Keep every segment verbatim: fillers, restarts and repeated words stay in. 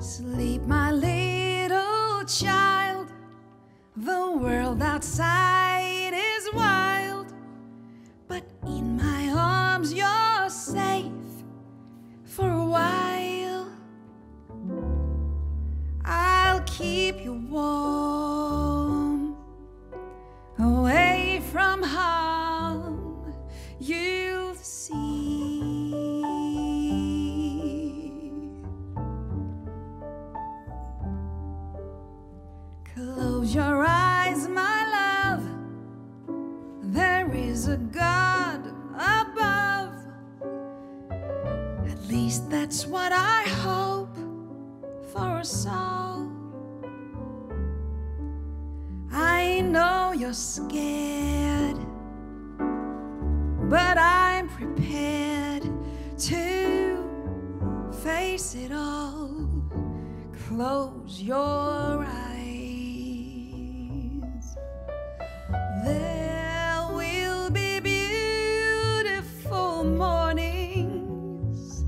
Sleep, my little child. The world outside is wild, but in my arms you're safe for a while. I'll keep you warm, away from harm. You'll see. Close your eyes, my love. There is a God above. At least that's what I hope for us all. I know you're scared, but I'm prepared to face it all. Close your eyes. There will be beautiful mornings,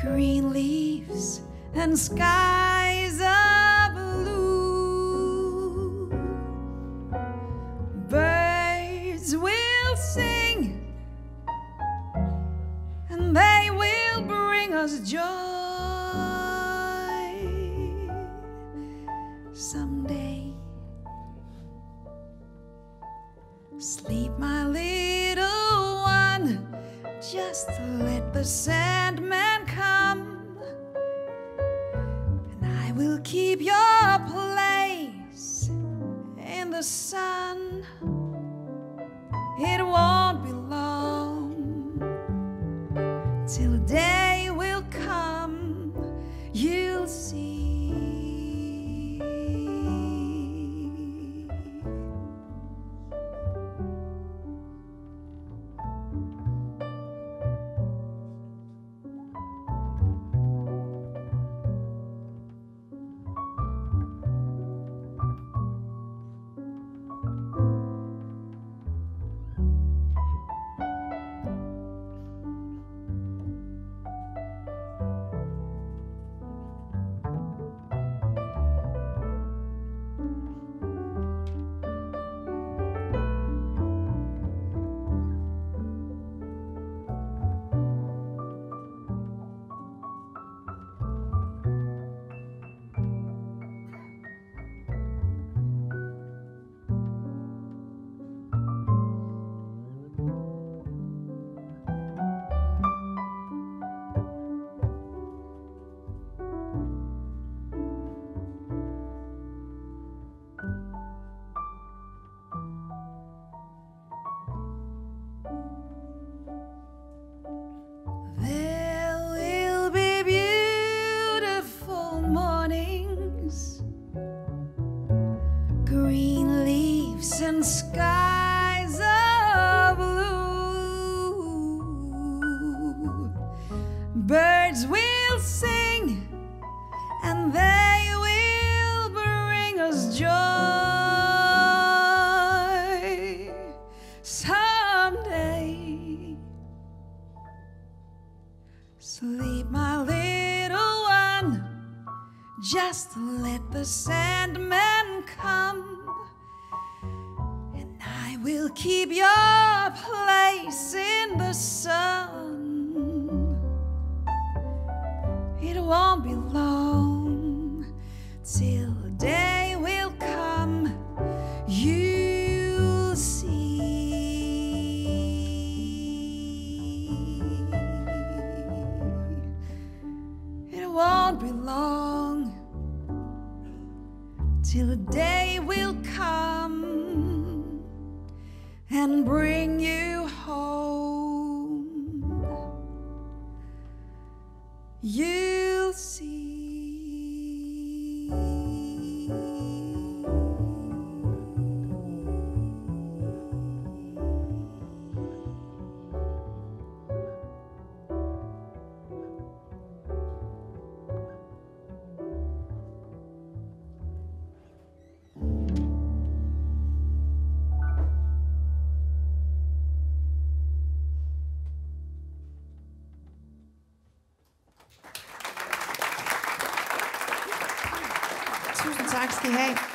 green leaves and skies of blue. Birds will sing and they will bring us joy someday. Sleep, my little one, just let the Sandman come, and I will keep your place in the sun. It won't be long till day will come, you'll see. Green leaves and skies of blue. Birds will sing and they will bring us joy someday. Sleep, my little one, just let the Sandman come, and I will keep your place in the sun. It won't be long till day will come, you'll see. It won't be long till the day will come and bring you home. You'll see. two thousand sixty-eight.